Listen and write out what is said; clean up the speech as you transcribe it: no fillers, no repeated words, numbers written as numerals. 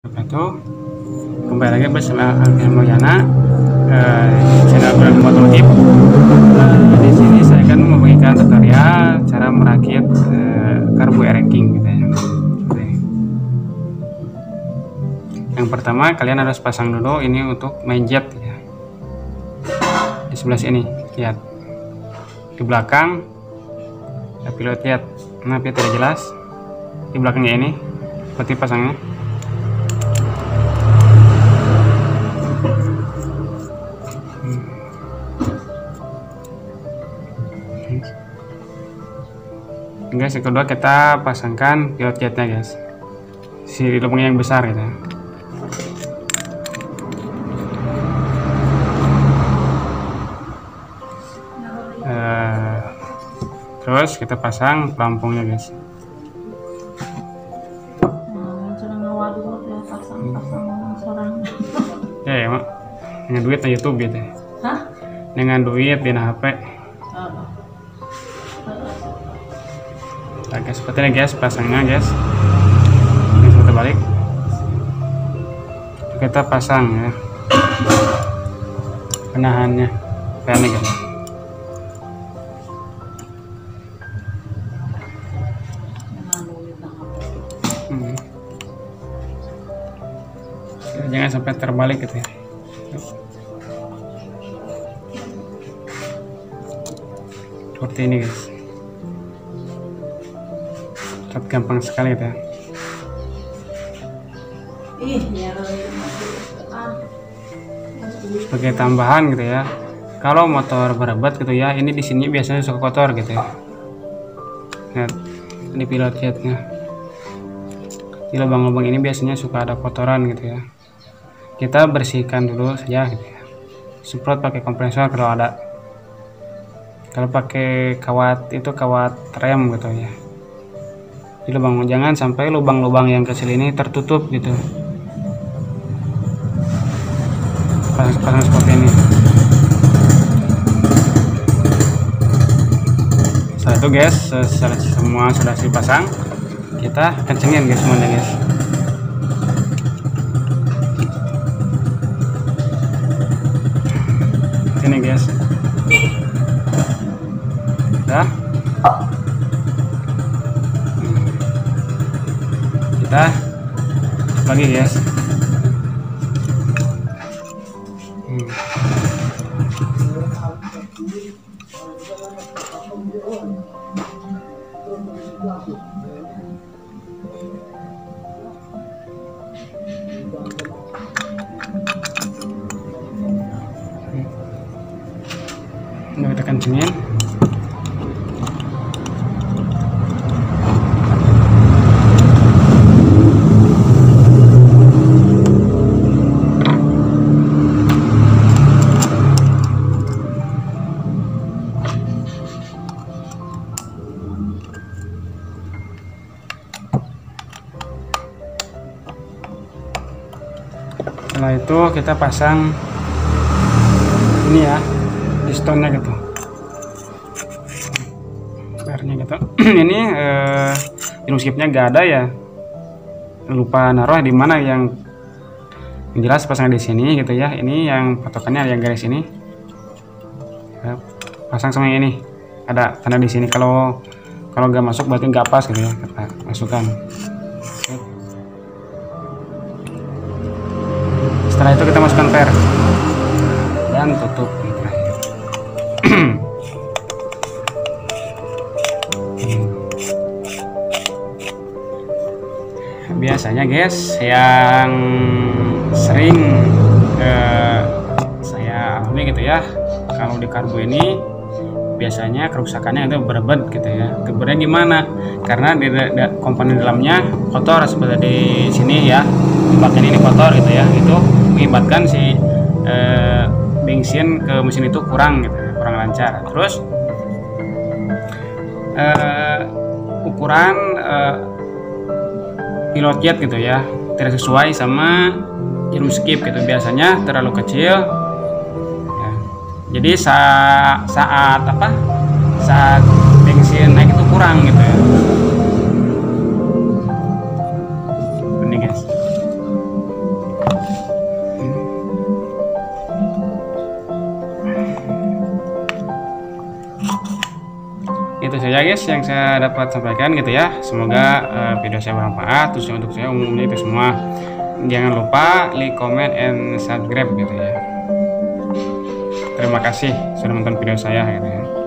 Kembali lagi bersama Alvin Mulyana, channel Karbu Motif. Di sini saya akan membagikan tutorial cara merakit Karbu rx King gitu ya. Yang pertama kalian harus pasang dulu ini untuk main jet ya. Di sebelah sini lihat di belakang, tapi lihat kenapa tidak jelas di belakangnya ini seperti pasangnya. Guys, yang kedua kita pasangkan pilot jetnya guys, si lubangnya yang besar gitu. Terus kita pasang pelampungnya guys. Ya mak, dengan duit di YouTube gitu. Hah? Dengan duit di HP. Nah, guys, seperti ini guys pasangnya guys, ini kita balik, kita pasang ya penahannya kayak ini guys. Jangan sampai terbalik gitu ya. Seperti ini guys, gampang sekali ya. Sebagai tambahan gitu ya, kalau motor berobat gitu ya, ini di sini biasanya suka kotor gitu ya. Lihat ini pilot jetnya, di lubang-lubang ini biasanya suka ada kotoran gitu ya. Kita bersihkan dulu saja gitu ya, semprot pakai kompresor kalau ada. Kalau pakai kawat itu kawat rem gitu ya, di lubang, jangan sampai lubang-lubang yang kecil ini tertutup gitu. Pasang seperti ini. Setelah itu guys, semua sudah dipasang, kita kencengin guys semuanya guys. Ini guys. Dah. Kita lagi guys, ini kita kencengin. Setelah itu kita pasang ini ya, pistonnya gitu, barnya gitu. Ini skipnya gak ada ya, lupa naruh di mana. Yang jelas pasang di sini gitu ya. Ini yang patokannya yang garis ini, pasang sama yang ini, ada tanda di sini. Kalau gak masuk berarti gak pas gitu ya, kita masukkan. Setelah itu kita masukkan per dan tutup. Biasanya guys, yang sering saya alami gitu ya, kalau di karbu ini biasanya kerusakannya itu berbet gitu ya. Kebernya gimana? Karena di komponen dalamnya kotor, seperti di sini ya, bagian ini kotor gitu ya. Itu mengibatkan si bensin ke mesin itu kurang gitu, kurang lancar. Terus ukuran pilot jet gitu ya tidak sesuai sama jarum skip gitu, biasanya terlalu kecil ya. Jadi saat bensin naik itu kurang gitu ya. Ini guys, itu saja guys yang saya dapat sampaikan gitu ya. Semoga video saya bermanfaat. Terus untuk saya umumnya itu semua, jangan lupa like, comment, and subscribe gitu ya. Terima kasih sudah menonton video saya gitu ya.